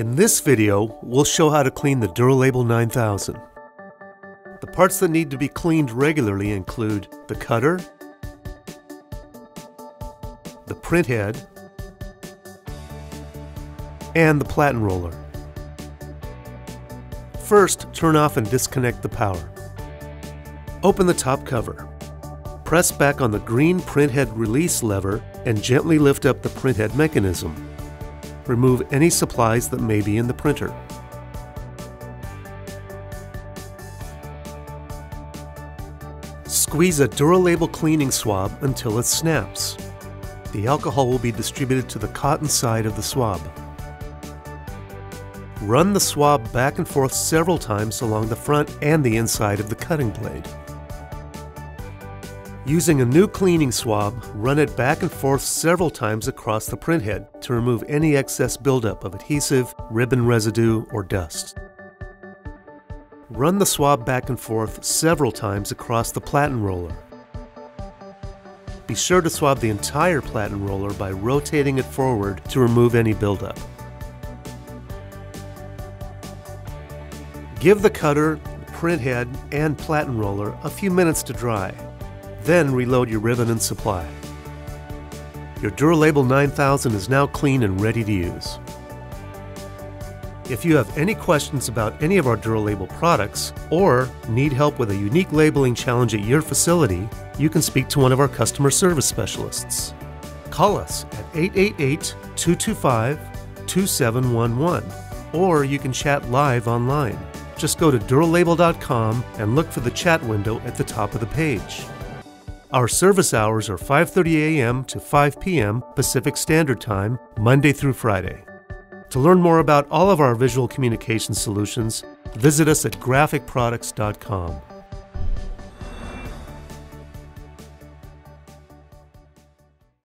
In this video, we'll show how to clean the DuraLabel 9000. The parts that need to be cleaned regularly include the cutter, the printhead, and the platen roller. First, turn off and disconnect the power. Open the top cover. Press back on the green printhead release lever and gently lift up the printhead mechanism. Remove any supplies that may be in the printer. Squeeze a DuraLabel cleaning swab until it snaps. The alcohol will be distributed to the cotton side of the swab. Run the swab back and forth several times along the front and the inside of the cutting blade. Using a new cleaning swab, run it back and forth several times across the printhead to remove any excess buildup of adhesive, ribbon residue, or dust. Run the swab back and forth several times across the platen roller. Be sure to swab the entire platen roller by rotating it forward to remove any buildup. Give the cutter, printhead, and platen roller a few minutes to dry. Then reload your ribbon and supply. Your DuraLabel 9000 is now clean and ready to use. If you have any questions about any of our DuraLabel products or need help with a unique labeling challenge at your facility, you can speak to one of our customer service specialists. Call us at 888-225-2711, or you can chat live online. Just go to DuraLabel.com and look for the chat window at the top of the page. Our service hours are 5:30 a.m. to 5 p.m. Pacific Standard Time, Monday through Friday. To learn more about all of our visual communication solutions, visit us at graphicproducts.com.